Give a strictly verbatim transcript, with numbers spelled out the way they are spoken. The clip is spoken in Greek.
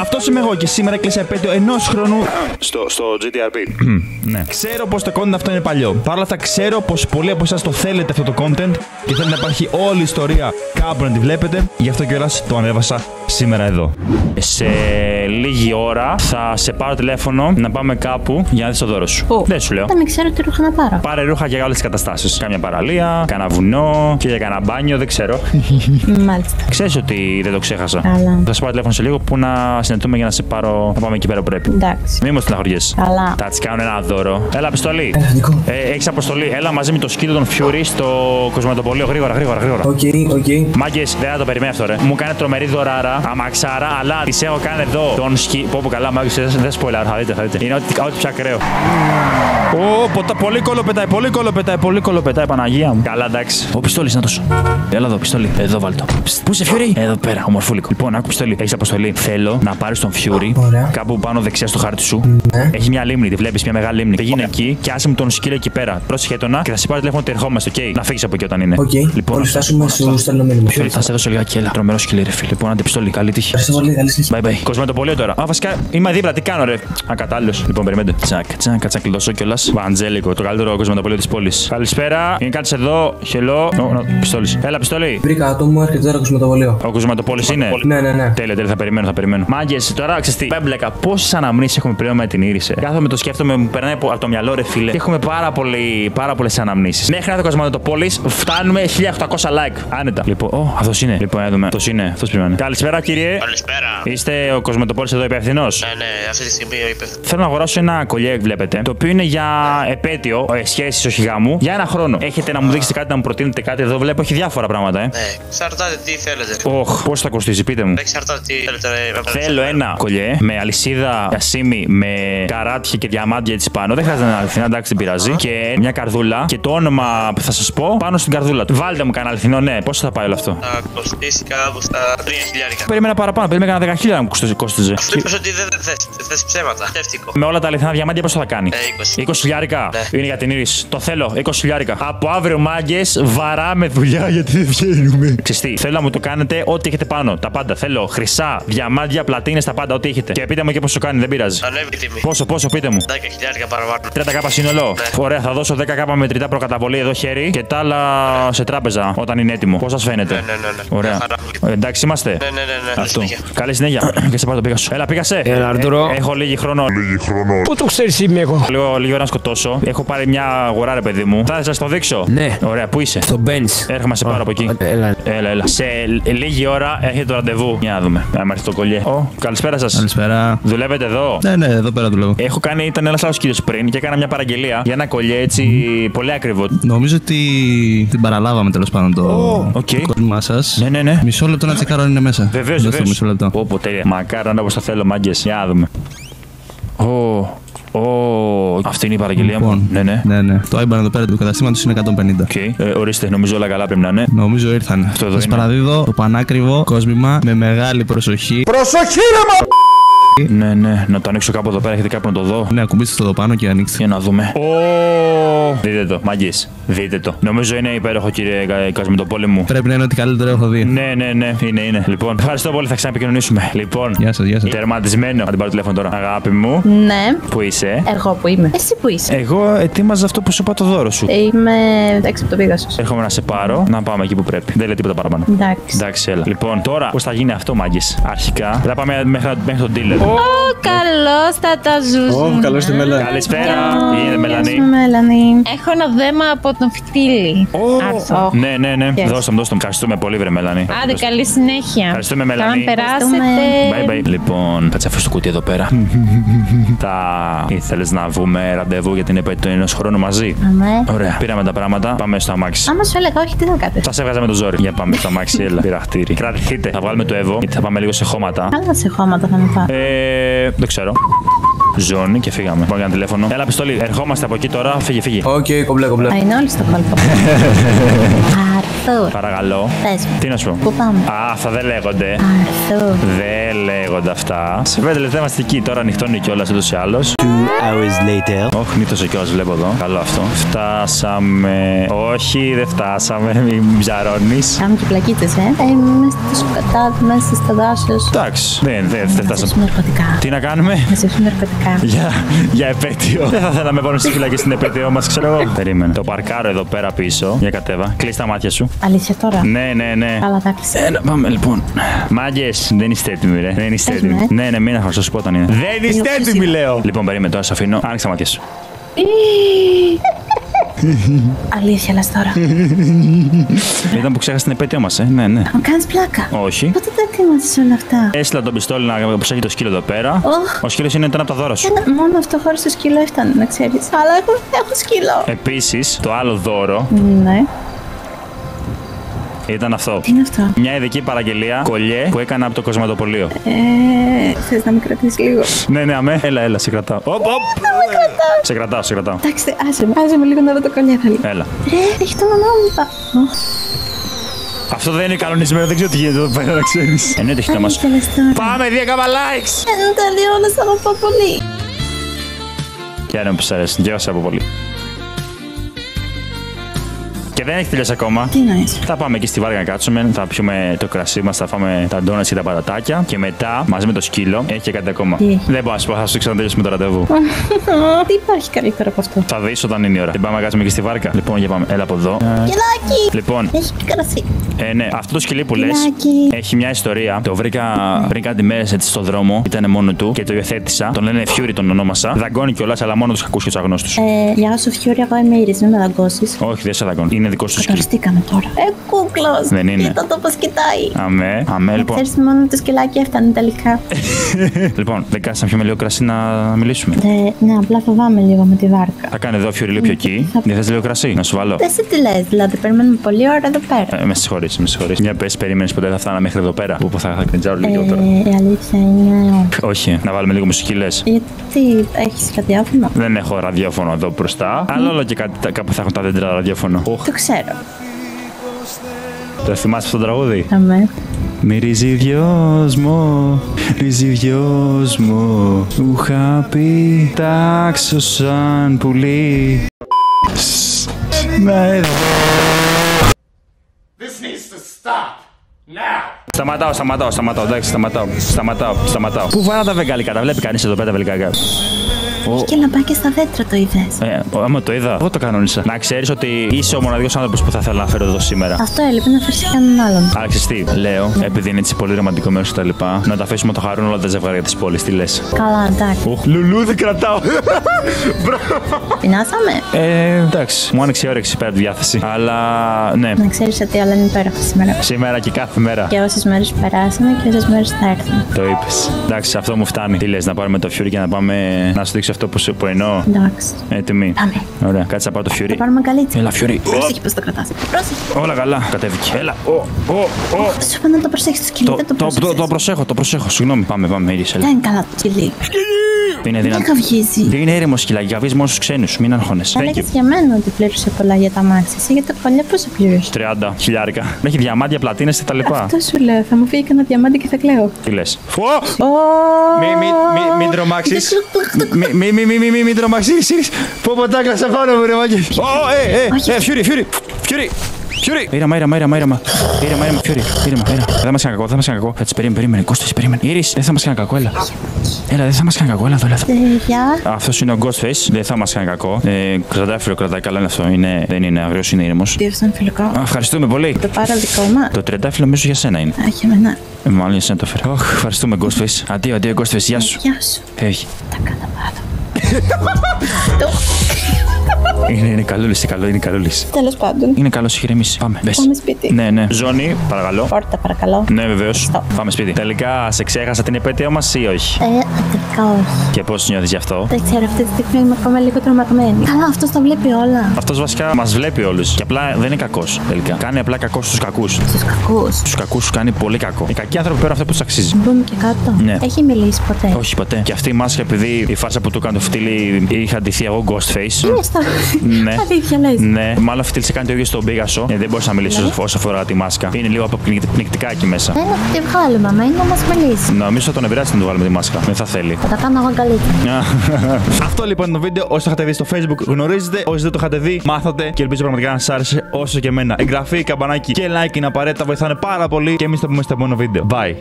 Αυτός είμαι εγώ και σήμερα έκλεισα επέτειο ενός χρόνου στο, στο τζι τι αρ αρ πι. Ναι. Ξέρω πως το content αυτό είναι παλιό. Παρ' όλα αυτά, ξέρω πως πολλοί από εσάς το θέλετε αυτό το content και θέλετε να υπάρχει όλη η ιστορία κάπου να τη βλέπετε. Γι' αυτό κιόλας το ανέβασα σήμερα εδώ. Σε λίγη ώρα θα σε πάρω τηλέφωνο να πάμε κάπου για να δεις το δώρο σου. Oh. Δεν σου λέω. Δεν ξέρω τι ρούχα να πάρω. Πάρε ρούχα για όλες τις καταστάσεις. Κάμια παραλία, κάνα βουνό και για κάνα μπάνιο, δεν ξέρω. Μάλιστα. Ξέρεις ότι δεν το ξέχασα. Αλλά... θα σε πάρω τηλέφωνο σε λίγο που να συναντούμε για να σε πάρω. Να πάμε εκεί πέρα που πρέπει. Εντάξει. Μη μου στεναχωριέσαι. Αλλά. Θα τη κάνω ένα δώρο. Έλα, αποστολή. Ε, έχεις αποστολή. Έλα μαζί με το σκύλο των Φιούρι στο κοσματοπολείο. Γρήγορα, γρήγορα, γρήγορα. Οκ, okay, οκ. Okay. Μάγκες, δεν θα το περιμένει αυτό, ρε. Μου κάνει τρομερή δωράρα, αμαξάρα, αλλά τη έχω κάνει εδώ τον σκι. Πω, πω καλά, μάγκες, δεν σπολάρ. Θα δείτε, θα δείτε. Είναι ό,τι, ό,τι πια ακραίο. Ω, ποτά, πολύ κολοπετάει, πολύ κολοπετάει, πολύ κολοπετάει, Παναγία μου. Καλά, εντάξει. Ο πιστόλι να τόσο. Έλα εδώ, πιστόλι. Εδώ βάλτο. Πού σε Φιούρι? Εδώ πέρα, ομορφούλικο. Λοιπόν, άκου πιστόλι. Έχεις αποστολή. Θέλω να πάρεις τον Φιούρι κάπου πάνω δεξιά στο χάρτη σου. Ναι. Έχει μια λίμνη, τη βλέπεις, μια μεγάλη λίμνη. Πήγαινε okay. εκεί και άσε μου τον σκύλο εκεί πέρα. Πρόσεχε το να και θα σε πάρει τηλέφωνο ότι ερχόμαστε. Okay. Να φύγεις από εκεί όταν είναι. Okay. Λοιπόν, όλοι φτάσουμε στο στελνόμενο. Πιστόλι, θα σε δώσω λίγα κέλα. Τρομερό σκύλο, ρε φίλε. Λοιπόν, άντε πιστόλι, καλή τύχη. Κοσματοπολείο τώρα. Α, βασικά είμαι δίπλα, τι κάνω, ρε. Ακατάλληλο. Λοιπόν, περιμένετε. Τσακ, τσακ, τσακ, κλειδώσω κιόλα. Βαντζέλικο, το καλύτερο κοσματοπολείο τη πόλη. Καλησπέρα, είναι κάτι εδώ, χελό. Πιστόλι. Έλα, πιστόλι. Βρήκα ατόμο, έρχεται τώρα κοσματοπολείο. Ο κοσματοπόλη είναι. Ναι, ναι, ναι. Τέλεια, τέλεια, θα περιμένω, θα περιμένω. Μάγκε, τώρα ξεστή. Πέμπλεκα, πόσε αναμνήσεις έχουμε πλέον με την Ήρισε. Κάθομαι, το σκέφτομαι, μου περνάει από το μυαλό, ρε φίλε. Και έχουμε πάρα, πάρα πολλέ αναμνήσεις. Μέχρι να το κοσματοπολείο φτάνουμε χίλια οκτακόσια like. Άνετα. Λοιπόν, ο, αυτό είναι. Λοιπόν, έδωμε. Αυτό είναι. Αυτό πρέπει να είναι. Καλησπέρα, κύριε. Καλησπέρα. Είστε ο κοσματοπόλη εδώ υπεύθυνο. Ναι, ναι, αυτή τη στιγμή υπεύθυνο. Θέλω να αγοράσω ένα κολλιέκ, βλέπετε, το οποίο είναι για επέτειο σχέση, όχι γάμου, για ένα χρόνο. Έχετε να μου δείξετε κάτι, να μου προτείνετε κάτι εδώ, βλέπω έχει διάφορα πράγματα, ε. Ναι, εξαρτάται τι θέλετε. Οχ, πώς θα κοστίζει, πείτε μου. Εξαρτάται τι θέλετε, ρε. Θέλω ένα κολλιέ με αλυσίδα γιασίμι με καράτια και διαμάντια έτσι πάνω. Δεν χρειάζεται να αληθινά, εντάξει, δεν πειράζει. Και μια καρδούλα και το όνομα που θα σα πω πάνω στην καρδούλα του. Βάλτε μου κανένα αληθινό, ναι, πώ θα πάει όλο αυτό. Θα κοστίσει κάπου στα τρία χιλιάδες. Περίμενα παραπάνω, περίμενα κανένα δέκα χιλιάδες να μου κοστίζει. Αυτό είπε ότι δεν θε ψέματα. Με όλα τα αληθινά διαμάντια πώ θα κάνει. είκοσι χιλιάρικα ναι. Είναι για την Ήρυση. Το θέλω, είκοσι χιλιάρικα. Από αύριο, μάγκες, βαράμε δουλειά γιατί δεν βγαίνουμε. Ξεστή, θέλω να μου το κάνετε ό,τι έχετε πάνω. Τα πάντα. Θέλω χρυσά, διαμάντια, πλατίνες, τα πάντα, ό,τι έχετε. Και πείτε μου και πόσο κάνει, δεν πειράζει. Ανέβη τιμή. Πόσο, πόσο, πείτε μου. δέκα χιλιάρικα παραπάνω. τριάντα χιλιάδες σύνολο. Ναι. Ωραία, θα δώσω δέκα χιλιάδες μετρητά προκαταβολή εδώ χέρι και τα άλλα ναι. σε τράπεζα όταν είναι έτοιμο. Πώς σας φαίνεται. Ναι, ναι, ναι, ναι. Ωραία. Ε, εντάξει είμαστε. Ναι, ναι, ναι, ναι. Αυτό. Καλή συνέχεια. Και σε πάρω το πήγα σου. Έλα, πήγα σε. Έλα, Άρτουρο. Έχω λίγη χρόνο. Πού το ξέρει είμαι εγώ. Λίγο ώρα να σκοτώσω. Έχω πάρει μια αγορά, ρε παιδί μου. Θα σας το δείξω. Ναι. Ωραία, πού είσαι. Στο bench. Έρχομαι σε πάρα oh, από εκεί. Oh, έλα, έλα, έλα. Σε λίγη ώρα έρχεται το ραντεβού. Για να δούμε. Να είμαστε το κολλιέ. Oh. Καλησπέρα σας. Καλησπέρα. Δουλεύετε εδώ. Ναι, ναι, εδώ πέρα δουλεύω. Έχω κάνει, ήταν ένας άλλος κύριος πριν και έκανα μια παραγγελία για ένα κολλιέ έτσι mm. πολύ ακριβό. Νομίζω ότι την παραλάβαμε τέλος πάντων το oh, okay. κόλλημά σας. Ναι, ναι, ναι. Μισό λεπτό να τσεκάρω αν είναι μέσα. Βεβαίως, βεβαίως. Όποτε. Μακάρα να όπως θα θέλω, μάγκες. Για να δούμε. Oh. Oh, αυτή είναι η παραγγελία λοιπόν, μου. Ναι, ναι. ναι, ναι. Το άι μπαν εδώ πέρα του καταστήματος είναι εκατόν πενήντα. Okay. Ε, ορίστε, νομίζω όλα καλά πρέπει να είναι. Νομίζω ήρθανε. Σας παραδίδω το πανάκριβο κόσμημα με μεγάλη προσοχή. Προσοχή, ρε μα! Ναι, ναι, να το ανοίξω κάπου εδώ πέρα. Έχετε κάπου να το δω. Ναι, ακουμπήστε το εδώ πάνω και ανοίξτε. Για να δούμε. Oh! Δείτε το, μάγκες. Δείτε το. Νομίζω είναι υπέροχο, κύριε Κοσματοπόλη μου. Πρέπει να είναι ότι καλύτερο έχω δει. Ναι, ναι, ναι, είναι, είναι. Λοιπόν, ευχαριστώ πολύ, θα ξαναπικοινωνήσουμε. Λοιπόν, γεια σας, γεια σας. Τερματισμένο. Αν την πάρω τηλέφωνο τώρα. Αγάπη μου. Ναι. Πού είσαι? Εγώ που είμαι. Εσύ που είσαι? Εγώ ετοίμαζα αυτό που σου είπα το δώρο σου. Είμαι έξω από το πίγασο. Έρχομαι να σε πάρω, να πάμε εκεί που πρέπει. Δεν λέει τίποτα παραπάνω. Εντάξει. Εντάξει, έλα. Λοιπόν, τώρα πώ θα γίνει αυτό, μάγκες? Αρχικά θα πάμε μέχρι τον dealer. Ω, καλώς θα τα ζούσουμε. Ω, καλώς τη Μελανή. Καλησπέρα, η Μελανή. Έχω ένα δέμα από τον Φιτίλη. Ω, ναι, ναι, ναι. Δώστε μου, δώστε μου. Ευχαριστούμε πολύ, βρε Μελανή. Άντε, καλή συνέχεια. Ευχαριστούμε, Μελανή. Θα περάσετε. Λοιπόν, θα τσαφώ στο κουτί εδώ πέρα. Τα ήθελες να βγούμε ραντεβού για την επέτειο ενός χρόνου μαζί? Ναι. Ωραία, πήραμε τα πράγματα. Πάμε στο αμάξι. Άμα σου έλεγα, όχι, τι θα κάτε. Θα σε βγάζαμε το ζόρι. Για πάμε στο αμάξι, έλα. Πειραχτήρι. Κρατηθείτε. Θα βγάλουμε το Εύω γιατί θα πάμε λίγο σε χώματα. Άλλα σε χώματα θα με πά. Ε, δεν ξέρω. Ζώνη και φύγαμε. Πάμε ένα τηλέφωνο. Έλα, πιστολή. Ερχόμαστε από εκεί τώρα. Φύγε, φύγε. Οκ, κομπλέ, κομπλέ. Είναι όλοι στο κόλπο. Αρθούρ. Παρακαλώ. Πες. Τι να σου πω. Πού πάμε. Α, αυτά δεν λέγονται. Αρθούρ. Δεν λέγονται αυτά. Σε πέντε λεπτά είμαστε εκεί. Τώρα ανοιχτώνει κιόλας ούτως ή άλλως. two hours later. Όχι, νύτωσε κιόλας, βλέπω εδώ. Καλό αυτό. Φτάσαμε. Όχι, δεν φτάσαμε. Μην ψαρώνεις. Κάμε και πλακίτες, ε. Θα είμαστε στο κατάδι, μέσα στο δάσος. Εντάξει. Δεν, δεν, δεν φτάσαμε. Τι να κάνουμε. Να σε ναρκωτικά. Για, για επέτειο. Δεν θα θέλαμε πάνω στη φυλακή στην επέτειό μας, ξέρω εγώ. Περίμενε. Το παρκάρω εδώ πέρα πίσω. Για κατέβα. Κλείς τα μάτια σου. Αλήθεια τώρα. Ναι, ναι, ναι. Καλά, τα κλείσα. Έλα, πάμε λοιπόν. Μάγκες, δεν είστε έτοιμοι, ρε. Δεν είστε έτοιμοι. Έχινε. Ναι, ναι, μην αχωρήσω σου πω όταν είναι. Δεν είστε έτοιμοι, λέω. Λοιπόν, περίμενε τώρα, σ' αφήνω. Άνοιξε τα μάτια σου. Αλήθεια, λες τώρα. Ήταν που ξέχασε την επέτειό μας, ε. Ναι, ναι. Αν κάνεις πλάκα. Όχι. Πότε τα ετοίμασες όλα αυτά. Έστειλα τον πιστόλι να προσέχει το σκύλο εδώ πέρα. Oh. Ο σκύλος είναι ένα από τα δώρα σου. Ένα, μόνο αυτό χωρίς το σκύλο έφτανε, να ξέρεις. Αλλά έχω, έχω σκύλο. Επίσης, το άλλο δώρο. Ναι. Ήταν αυτό. Τι είναι αυτό. Μια ειδική παραγγελία κολλιέ που έκανα από το κοσματοπολείο. Ε, θες να με κρατήσεις λίγο. Ναι, ναι, αμέ. Έλα, έλα, σε κρατάω. Οπ, οπ. Σε κρατάω, σε κρατάω. Εντάξει, άσε με. Άσε με λίγο να δω το κολλιέ θα λίγο. Έλα. Ρε, έχει το ονόμα. Αυτό δεν είναι κανονισμένο, δεν ξέρω τι γίνεται εδώ πέρα, να ξέρεις. Εννοείται έχει το μας. Πάμε, δύο καμπα likes. Ένα τελειώνω, σ' αγαπώ πολύ. Και ένα που σ' αρέσει, γεύασε από πολύ. Και δεν έχει τελειώσει ακόμα. Τι να είσαι. Θα πάμε εκεί στη βάρκα να κάτσουμε, θα πιούμε το κρασί μας, θα φάμε τα ντόνατς και τα παρατάκια. Και μετά, μαζί με το σκύλο, έχει και κάτι ακόμα. Τι. Δεν μπορώ να σου πω, θα σου ξανατελειώσουμε το ραντεβού. Τι υπάρχει καλύτερο από αυτό. Θα δεις όταν είναι η ώρα. Δεν πάμε να κάτσουμε εκεί στη βάρκα. Λοιπόν, για πάμε. Έλα από εδώ. Κελάκι. Λοιπόν. Έχει και κρασί. Ε, ναι, αυτό το σκυλί που λες έχει μια ιστορία. Το βρήκα πριν κάτι μέρες έτσι στον δρόμο. Ήταν μόνο του και το υιοθέτησα. Τον λένε Φιούρι, τον ονόμασα. Δαγκώνει κιόλας, αλλά μόνο τους κακούς και τους αγνώστους. Ε, για σου Φιούρι, εγώ είμαι Ήρης, μην με δαγκώσεις. Όχι, δεν σε δαγκώνει. Είναι δικό σου σκύλο. Καταστήκαμε τώρα. Ε, κούκλος. Δεν είναι. Κοίτα το πώς κοιτάει. Αμέ, αμέ, λοιπόν. Ξέρεις μόνο το σκυλάκι έφτανε τελικά. Λοιπόν, δεν κάτσε να πιούμε λίγο κρασί να μιλήσουμε. Ε, ναι, απλά φοβάμαι λίγο με τη βάρκα. Θα κάνει εδώ Φιούρι λίγο πιο εκεί. Δεν θες λίγο κρασί, να σου βάλω. Δεν σε τι λες, δηλαδή περιμένουμε πολλή ώρα εδώ πέρα. Με συγχωρείς. Μια πες, περιμένεις ποτέ θα φτάνω μέχρι εδώ πέρα. Που θα κριτζάρω λίγο τώρα. Η αλήθεια είναι. Όχι, να βάλουμε λίγο μουσική λες. Γιατί έχεις ραδιόφωνο. Δεν έχω ραδιόφωνο εδώ μπροστά. Αλλά όλο και κάπου θα έχουν τα δέντρα ραδιόφωνο. Το ξέρω. Το θυμάσαι αυτό το τραγούδι. Αμέ. Μυρίζει δυόσμο, ρίζει δυόσμο. Ουχα πει τάξω σαν πουλί. Να εδώ. Σταματάω, σταματάω, σταματάω, εντάξει, σταματάω, σταματάω, σταματάω. Πού βάνα τα βεγγαλικά, τα βλέπει κανείς εδώ πέρα τα βεγγαλικά. Έχει και λαμπάκια στα δέντρα, το είδες. Ε, άμα το είδα, εγώ το κανόνισα. Να ξέρεις ότι είσαι ο μοναδικός άνθρωπος που θα θέλω να φέρω εδώ σήμερα. Αυτό έλειπε, να φέρεις κανέναν άλλον. Άρα ξέρεις τι, λέω, επειδή είναι έτσι πολύ ρομαντικό μέρος και τα λοιπά, να τα αφήσουμε το χαρούν όλα τα ζευγάρια της πόλης, τι λες. Καλά, εντάξει. Λουλούδι κρατάω. Πεινάσαμε. Ε, εντάξει, μου άνοιξε η όρεξη πέρα τη διάθεση. Αλλά ναι. Να ξέρεις ότι όλα είναι υπέροχα σήμερα. Σήμερα και κάθε μέρα. Και όσες μέρες περάσαμε και όσες μέρες θα έρθουν. Το είπες. Εντάξει, αυτό μου φτάνει. Τι λες, να πάρουμε το Φιούρι και να πάμε να σου δείξω αυτό που, σε, που εννοώ. Εντάξει. Έτοιμοι. Πάμε. Ωραία, κάτσε να πάω το Φιούρι. Θα πάρουμε καλύτσι. Έλα, Φιούρι. Πρόσεχε πώς το κρατάς. Πρόσεχε. Όλα καλά. Κατέβηκε. Έλα. Ω, ω, ω. Σου είπα να το προσέχεις το σκυλί. Δεν το προσέχεις. Το, το, το προσέχω, το προσέχω. Συγγνώμη. Πάμε, πάμε. Ήρθε. Δεν είναι καλά το σκυλί. Είναι δυνατό. Δεν καυγίζει. Δεν είναι έρημο σκυλάκι. Καυγίζει μόνο στους ξένους. Μην αγχώνεσαι. Αλλά και για μένα ότι πλήρωσε πολλά για τα μάξι. Εσύ για τα κολλιά πόσο πλήρωσε. τριάντα χιλιάρικα. Έχει διαμάντια, πλατίνες και τα λοιπά. Αυτό σου λέω. Θα μου φύγει κανένα διαμάντι και θα κλαίω. Τι λες. Φω! Μην τρομάξει. Μην τρομάξει. Πω τα κλασα πάνω μου, ρε μάγκε. Ω, ε, Φιούρι, Φιούρι. Φιούρι. Φιούρι! Ήρεμα, ήρεμα, ήρεμα, ήρεμα. Ήρεμα, ήρεμα, Φιούρι. Ήρεμα, ήρεμα. Δεν μας έκανε κακό, δεν μας έκανε κακό. Έτσι, περίμενε, περίμενε. Κώστας, περίμενε. Ήρης, δεν θα μας έκανε κακό, έλα. Έλα, δεν θα μας έκανε κακό, έλα εδώ, έλα. Αυτός είναι ο Ghostface, δεν θα μας έκανε κακό. Κρατάει φιλό, κρατάει καλά, είναι αυτό. Δεν είναι αγριός, είναι ήρεμος. Τι έφτανε φιλικό. Ευχαριστούμε πολύ. Το πάρα δικό μας. Το τριαντάφυλλο μέσω για σένα είναι. Αχ, για μένα. Μάλλον για σένα το φέρω. Αχ, ευχαριστούμε Ghostface. Αντίο, αντίο Ghostface, γεια σου. Γεια σου. Έχει. Τα κάνα πάνω. Είναι, είναι καλούλης, είναι καλό, είναι καλούλης. Τέλος πάντων. Είναι καλό, έχει ηρεμήσει. Πάμε, μπες. Πάμε σπίτι. Ναι, ναι. Ζώνη, παρακαλώ. Πόρτα, παρακαλώ. Ναι, βεβαίως. Πάμε σπίτι. Τελικά σε ξέχασα την επέτειό μας ή όχι. Ε, τελικά όχι. Και πώς νιώθεις γι' αυτό. Δεν ξέρω, αυτή τη στιγμή είμαι ακόμα λίγο τρομαγμένη. Καλά, αυτός τα βλέπει όλα. Αυτός βασικά μας βλέπει όλους. Και απλά δεν είναι κακός τελικά. Κάνει απλά κακό στους κακούς. Στους κακούς. Στους κακούς σου κάνει πολύ κακό. Οι κακοί άνθρωποι πέρα αυτό που τους αξίζει. Μπούμε και κάτω. Ναι. Έχει μιλήσει ποτέ. Όχι ποτέ. Και αυτή η μάσκα επειδή η φάρσα που του έκανε το φτύλι είχα ντυθεί εγώ Ghostface. Μάλιστα. Ναι. Αλήθεια, λες. Ναι. Μάλλον φιτίλησε κάνει το ίδιο στον Πίγασο. Ε, δεν μπορείς να μιλήσεις ναι. όσο αφορά τη μάσκα. Είναι λίγο πνικτικά εκεί μέσα. Δεν θα τη βγάλουμε, μα είναι να μας μιλήσει. Νομίζω θα τον ευράσει να του βγάλουμε τη μάσκα. Δεν θα θέλει. Θα τα κάνω εγώ καλύτερα. Αυτό λοιπόν το βίντεο. Όσοι το είχατε δει στο Facebook γνωρίζετε. Όσοι δεν το είχατε δει, μάθατε. Και ελπίζω πραγματικά να σας άρεσε όσο και εμένα. Εγγραφή, καμπανάκι και like είναι απαραίτητα. Βοηθάνε πάρα πολύ. Και εμείς θα πούμε στο επόμενο βίντεο. Bye.